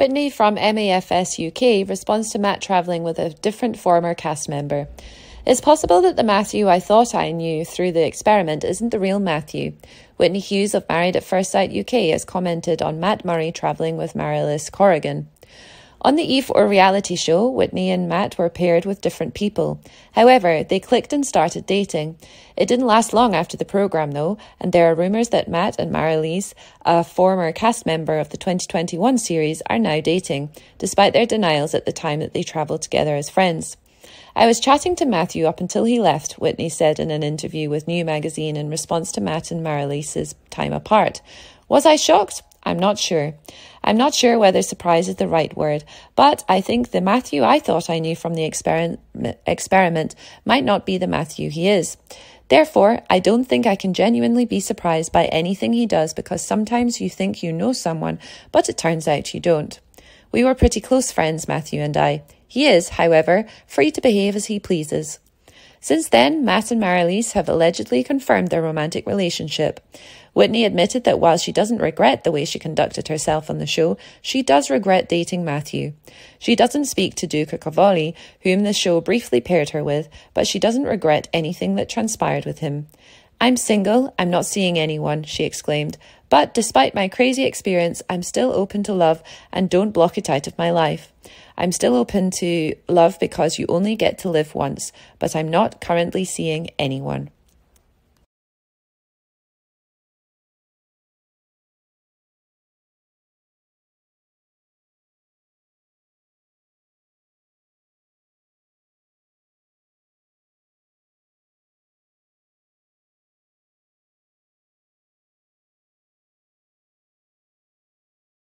Whitney from MAFS UK responds to Matt travelling with a different former cast member. It's possible that the Matthew I thought I knew through the experiment isn't the real Matthew. Whitney Hughes of Married at First Sight UK has commented on Matt Murray travelling with Marilyse Corrigan. On the E4 reality show, Whitney and Matt were paired with different people. However, they clicked and started dating. It didn't last long after the programme, though, and there are rumours that Matt and Marilyse, a former cast member of the 2021 series, are now dating, despite their denials at the time that they travelled together as friends. "I was chatting to Matthew up until he left," Whitney said in an interview with New Magazine in response to Matt and Marilyse's time apart. "Was I shocked? I'm not sure. I'm not sure whether surprise is the right word, but I think the Matthew I thought I knew from the experiment might not be the Matthew he is. Therefore, I don't think I can genuinely be surprised by anything he does, because sometimes you think you know someone, but it turns out you don't. We were pretty close friends, Matthew and I. He is, however, free to behave as he pleases." Since then, Matt and Marilyse have allegedly confirmed their romantic relationship. Whitney admitted that while she doesn't regret the way she conducted herself on the show, she does regret dating Matthew. She doesn't speak to Duka Cavalli, whom the show briefly paired her with, but she doesn't regret anything that transpired with him. "I'm single, I'm not seeing anyone," she exclaimed. "But despite my crazy experience, I'm still open to love and don't block it out of my life. I'm still open to love because you only get to live once, but I'm not currently seeing anyone."